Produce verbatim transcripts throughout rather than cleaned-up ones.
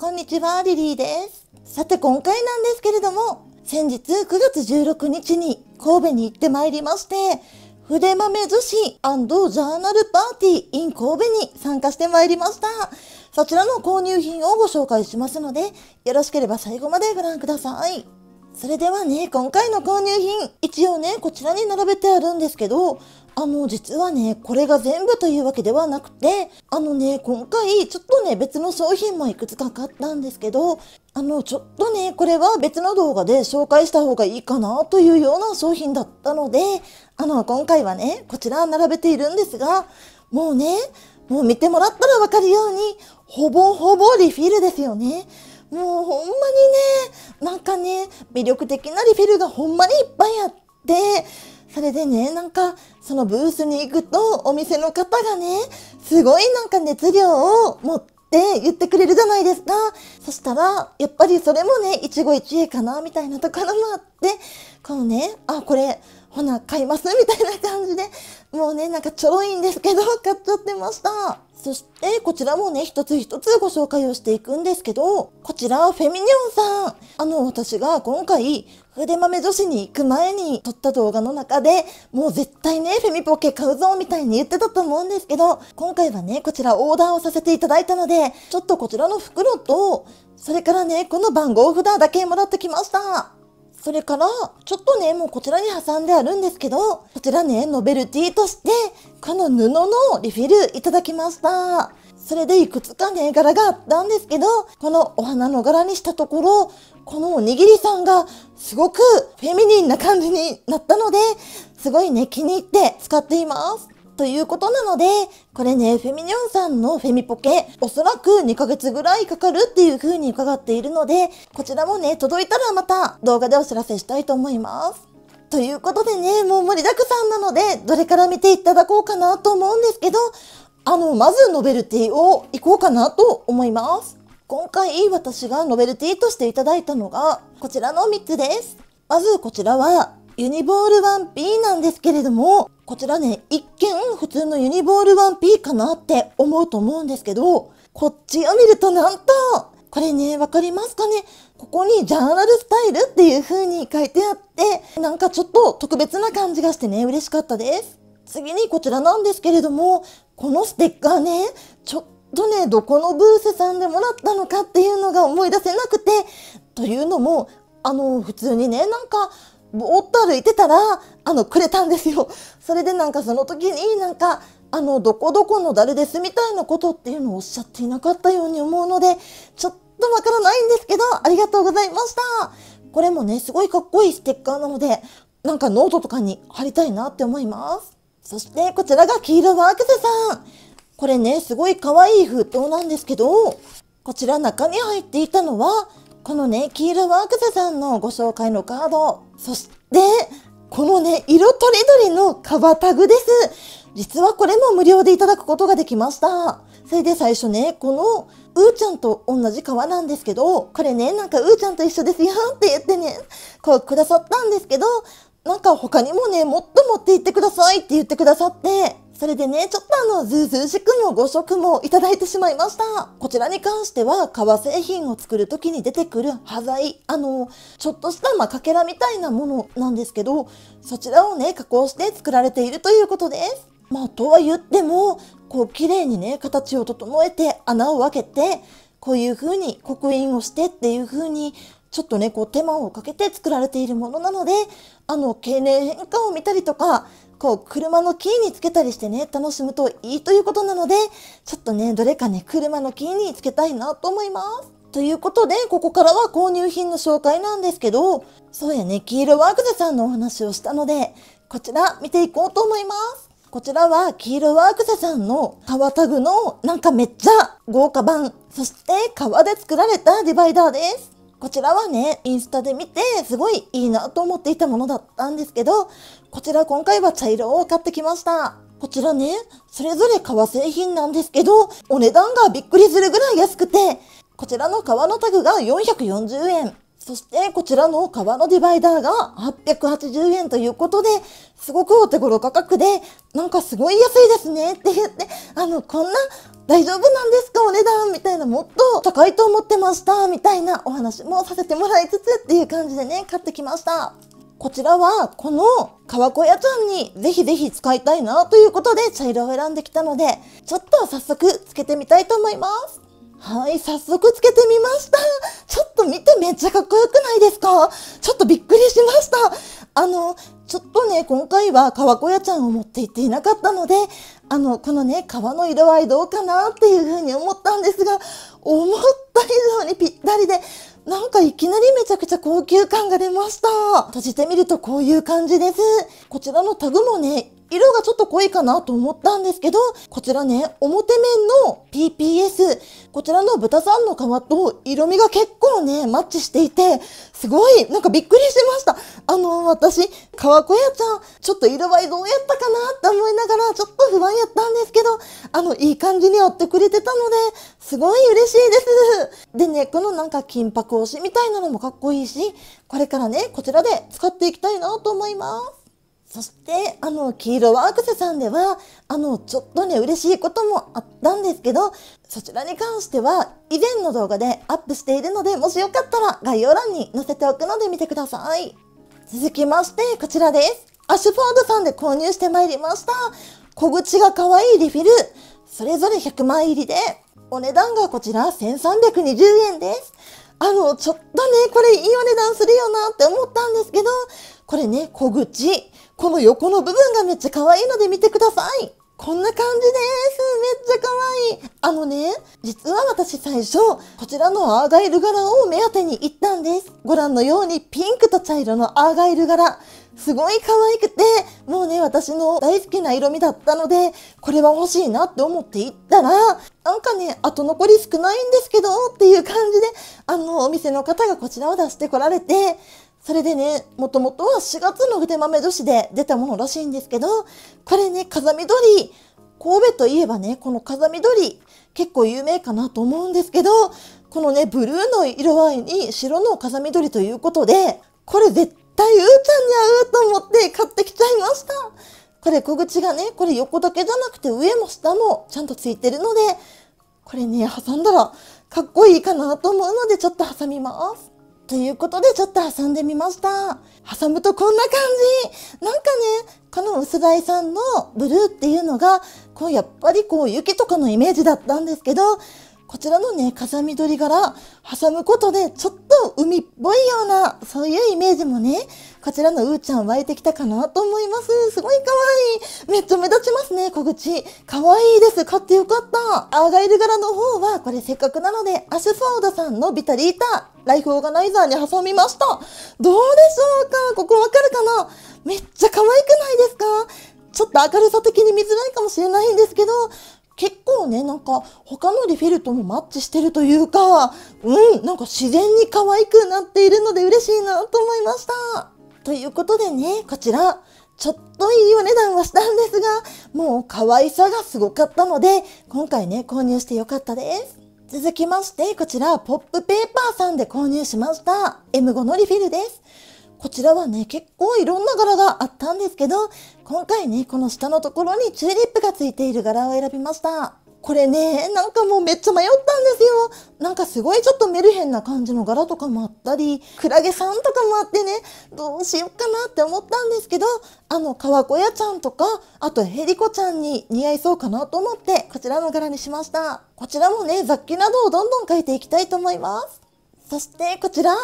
こんにちは、リリーです。さて今回なんですけれども、先日くがつじゅうろくにちに神戸に行ってまいりまして、筆豆寿司&ジャーナルパーティー in 神戸に参加してまいりました。そちらの購入品をご紹介しますので、よろしければ最後までご覧ください。それではね、今回の購入品、一応ね、こちらに並べてあるんですけど、あの、実はね、これが全部というわけではなくて、あのね、今回、ちょっとね、別の商品もいくつか買ったんですけど、あの、ちょっとね、これは別の動画で紹介した方がいいかなというような商品だったので、あの、今回はね、こちら並べているんですが、もうね、もう見てもらったらわかるように、ほぼほぼリフィルですよね。もうほんまにね、なんかね、魅力的なリフィルがほんまにいっぱいあって、それでね、なんか、そのブースに行くと、お店の方がね、すごいなんか熱量を持って言ってくれるじゃないですか。そしたら、やっぱりそれもね、一期一会かな、みたいなところもあって、このね、あ、これ、ほな、買いますみたいな感じで、もうね、なんかちょろいんですけど、買っちゃってました。そして、こちらもね、一つ一つご紹介をしていくんですけど、こちら、フェミニオンさん。あの、私が今回、筆豆女子に行く前に撮った動画の中で、もう絶対ね、フェミポケ買うぞ、みたいに言ってたと思うんですけど、今回はね、こちらオーダーをさせていただいたので、ちょっとこちらの袋と、それからね、この番号札だけもらってきました。それから、ちょっとね、もうこちらに挟んであるんですけど、こちらね、ノベルティとして、この布のリフィルいただきました。それでいくつかね、柄があったんですけど、このお花の柄にしたところ、このおにぎりさんがすごくフェミニンな感じになったので、すごいね、気に入って使っています。ということなので、これね、フェミニオンさんのフェミポケ、おそらくにかげつぐらいかかるっていう風に伺っているので、こちらもね、届いたらまた動画でお知らせしたいと思います。ということでね、もう盛りだくさんなので、どれから見ていただこうかなと思うんですけど、あの、まずノベルティをいこうかなと思います。今回私がノベルティとしていただいたのが、こちらのみっつです。まずこちらは、ユニボール ワンピー なんですけれども、こちらね、一見普通のユニボール ワンピー かなって思うと思うんですけど、こっちを見るとなんと、これね、わかりますかね？ここにジャーナルスタイルっていう風に書いてあって、なんかちょっと特別な感じがしてね、嬉しかったです。次にこちらなんですけれども、このステッカーね、ちょっとね、どこのブースさんでもらったのかっていうのが思い出せなくて、というのも、あの、普通にね、なんか、ぼーっと歩いてたら、あの、くれたんですよ。それでなんかその時になんか、あの、どこどこの誰ですみたいなことっていうのをおっしゃっていなかったように思うので、ちょっとわからないんですけど、ありがとうございました。これもね、すごいかっこいいステッカーなので、なんかノートとかに貼りたいなって思います。そして、こちらが黄色ワークスさん。これね、すごい可愛い封筒なんですけど、こちら中に入っていたのは、このね、黄色ワークスさんのご紹介のカード。そして、このね、色とりどりのカバタグです。実はこれも無料でいただくことができました。それで最初ね、この、うーちゃんと同じ革なんですけど、これね、なんかうーちゃんと一緒ですよって言ってね、こうくださったんですけど、なんか他にもね、もっと持って行ってくださいって言ってくださって、それでね、ちょっとあの、ずうずうしくもご色もいただいてしまいました。こちらに関しては、革製品を作るときに出てくる端材、あの、ちょっとした、まあ、かけらみたいなものなんですけど、そちらをね、加工して作られているということです。まあ、とは言っても、こう、綺麗にね、形を整えて、穴を開けて、こういう風に刻印をしてっていう風に、ちょっとね、こう、手間をかけて作られているものなので、あの、経年変化を見たりとか、こう、車のキーにつけたりしてね、楽しむといいということなので、ちょっとね、どれかね、車のキーにつけたいなと思います。ということで、ここからは購入品の紹介なんですけど、そうやね、黄色ワークスさんのお話をしたので、こちら見ていこうと思います。こちらは黄色ワークスさんの革タグのなんかめっちゃ豪華版、そして革で作られたディバイダーです。こちらはね、インスタで見て、すごいいいなと思っていたものだったんですけど、こちら今回は茶色を買ってきました。こちらね、それぞれ革製品なんですけど、お値段がびっくりするぐらい安くて、こちらの革のタグがよんひゃくよんじゅうえん。そして、こちらの革のディバイダーがはっぴゃくはちじゅうえんということで、すごくお手頃価格で、なんかすごい安いですねって言って、あの、こんな、大丈夫なんですかお値段みたいな、もっと高いと思ってましたみたいなお話もさせてもらいつつっていう感じでね、買ってきました。こちらはこの川小屋ちゃんにぜひぜひ使いたいなということで茶色を選んできたので、ちょっと早速つけてみたいと思います。はい、早速つけてみました。ちょっと見てめっちゃかっこよくないですか？ちょっとびっくりしました。あの、ちょっとね、今回は川小屋ちゃんを持って行っていなかったので、あの、このね、川の色合いどうかなっていうふうに思ったんですが、思った以上にぴったりで、なんかいきなりめちゃくちゃ高級感が出ました。閉じてみるとこういう感じです。こちらのタグもね、色がちょっと濃いかなと思ったんですけど、こちらね、表面の ピーピーエス、こちらの豚さんの皮と色味が結構ね、マッチしていて、すごい、なんかびっくりしました。あの、私、川小屋ちゃん、ちょっと色合いどうやったかなって思いながら、ちょっと不安やったんですけど、あの、いい感じにやってくれてたので、すごい嬉しいです。でね、このなんか金箔推しみたいなのもかっこいいし、これからね、こちらで使っていきたいなと思います。そして、あの、黄色ワークスさんでは、あの、ちょっとね、嬉しいこともあったんですけど、そちらに関しては、以前の動画でアップしているので、もしよかったら概要欄に載せておくので見てください。続きまして、こちらです。アッシュフォードさんで購入してまいりました。小口が可愛いリフィル、それぞれひゃくまい入りで、お値段がこちらせんさんびゃくにじゅうえんです。あの、ちょっとね、これいいお値段するよなって思ったんですけど、これね、小口。この横の部分がめっちゃ可愛いので見てください。こんな感じです。めっちゃ可愛い。あのね、実は私最初、こちらのアーガイル柄を目当てに行ったんです。ご覧のようにピンクと茶色のアーガイル柄。すごい可愛くて、もうね、私の大好きな色味だったので、これは欲しいなって思って行ったら、なんかね、後残り少ないんですけど、っていう感じで、あの、お店の方がこちらを出してこられて、それでね、もともとはしがつの筆豆女子で出たものらしいんですけど、これね、風見鶏、神戸といえばね、この風見鶏、結構有名かなと思うんですけど、このね、ブルーの色合いに白の風見鶏ということで、これ絶対うーちゃんに合うと思って買ってきちゃいました。これ小口がね、これ横だけじゃなくて上も下もちゃんとついてるので、これね、挟んだらかっこいいかなと思うので、ちょっと挟みます。ということでちょっと挟んでみました。挟むとこんな感じ。なんかね、この薄台さんのブルーっていうのが、こうやっぱりこう雪とかのイメージだったんですけど、こちらのね、風緑柄挟むことでちょっと海っぽいような、そういうイメージもね、こちらのうーちゃん湧いてきたかなと思います。すごい可愛い。めっちゃ目立ちますね、小口。可愛いです。買ってよかった。アーガイル柄の方は、これせっかくなので、アッシュフォードさんのビタリータ、ライフオーガナイザーに挟みました。どうでしょうか？ここわかるかな？めっちゃ可愛くないですか？ちょっと明るさ的に見づらいかもしれないんですけど、結構ね、なんか他のリフィルともマッチしてるというか、うん、なんか自然に可愛くなっているので嬉しいなと思いました。ということでね、こちら、ちょっといいお値段はしたんですが、もう可愛さがすごかったので、今回ね、購入してよかったです。続きまして、こちら、ポップペーパーさんで購入しました。エムご のリフィルです。こちらはね、結構いろんな柄があったんですけど、今回ね、この下のところにチューリップがついている柄を選びました。これね、なんかもうめっちゃ迷ったんですよ。なんかすごいちょっとメルヘンな感じの柄とかもあったり、クラゲさんとかもあってね、どうしよっかなって思ったんですけど、あの、川小屋ちゃんとか、あとヘリコちゃんに似合いそうかなと思って、こちらの柄にしました。こちらもね、雑記などをどんどん描いていきたいと思います。そしてこちら。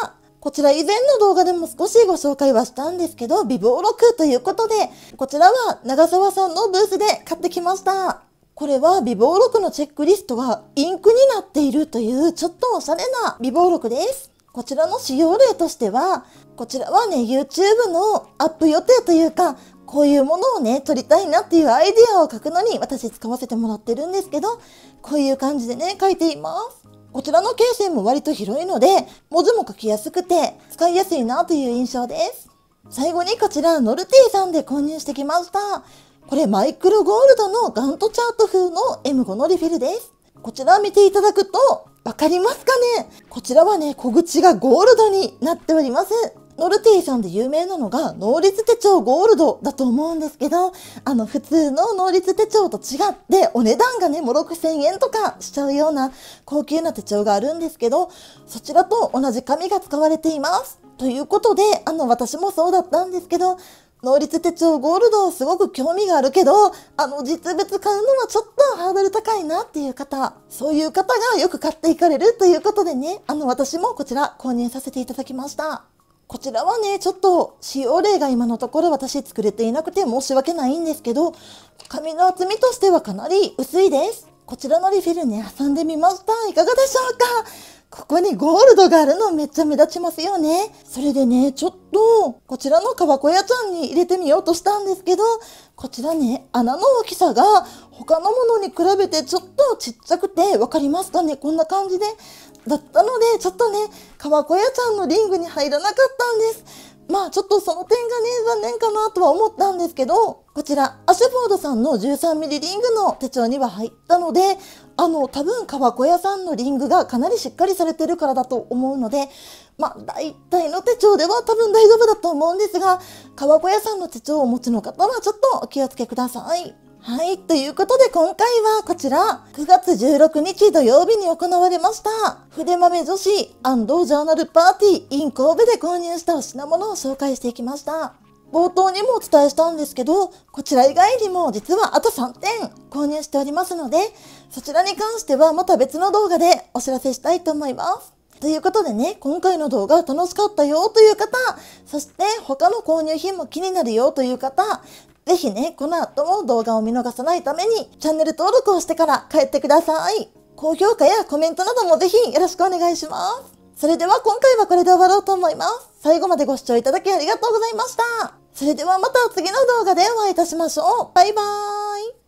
こちら以前の動画でも少しご紹介はしたんですけど、美貌録ということで、こちらは長澤さんのブースで買ってきました。これは美貌録のチェックリストがインクになっているというちょっとおしゃれな美貌録です。こちらの使用例としては、こちらはね、YouTube のアップ予定というか、こういうものをね、撮りたいなっていうアイディアを書くのに私使わせてもらってるんですけど、こういう感じでね、書いています。こちらのケースも割と広いので、文字も書きやすくて使いやすいなという印象です。最後にこちら、ノルティさんで購入してきました。これマイクロゴールドのガントチャート風の エムご のリフィルです。こちら見ていただくとわかりますかね？こちらはね、小口がゴールドになっております。ノルティさんで有名なのが能率手帳ゴールドだと思うんですけど、あの普通の能率手帳と違ってお値段がね、もうろくせんえんとかしちゃうような高級な手帳があるんですけど、そちらと同じ紙が使われています。ということで、あの私もそうだったんですけど、能率手帳ゴールドすごく興味があるけど、あの実物買うのはちょっとハードル高いなっていう方、そういう方がよく買っていかれるということでね、あの私もこちら購入させていただきました。こちらはね、ちょっと使用例が今のところ私作れていなくて申し訳ないんですけど、紙の厚みとしてはかなり薄いです。こちらのリフィルね、挟んでみました。いかがでしょうか？ここにゴールドがあるのめっちゃ目立ちますよね。それでね、ちょっとこちらの川小屋ちゃんに入れてみようとしたんですけど、こちらね、穴の大きさが他のものに比べてちょっとちっちゃくて、わかりますかね？こんな感じで。だったので、ちょっとね、川小屋ちゃんのリングに入らなかったんです。まあちょっとその点がね、残念かなとは思ったんですけど、こちら、アシュフォードさんのじゅうさんミリリングの手帳には入ったので、あの、多分川小屋さんのリングがかなりしっかりされてるからだと思うので、まあ大体の手帳では多分大丈夫だと思うんですが、川小屋さんの手帳をお持ちの方はちょっとお気をつけください。はい。ということで今回はこちら、くがつじゅうろくにち土曜日に行われました、筆豆女子&ジャーナルパーティー in 神戸で購入したお品物を紹介していきました。冒頭にもお伝えしたんですけど、こちら以外にも実はあとさんてん購入しておりますので、そちらに関してはまた別の動画でお知らせしたいと思います。ということでね、今回の動画楽しかったよという方、そして他の購入品も気になるよという方、ぜひね、この後も動画を見逃さないためにチャンネル登録をしてから帰ってください。高評価やコメントなどもぜひよろしくお願いします。それでは今回はこれで終わろうと思います。最後までご視聴いただきありがとうございました。それではまた次の動画でお会いいたしましょう。バイバーイ。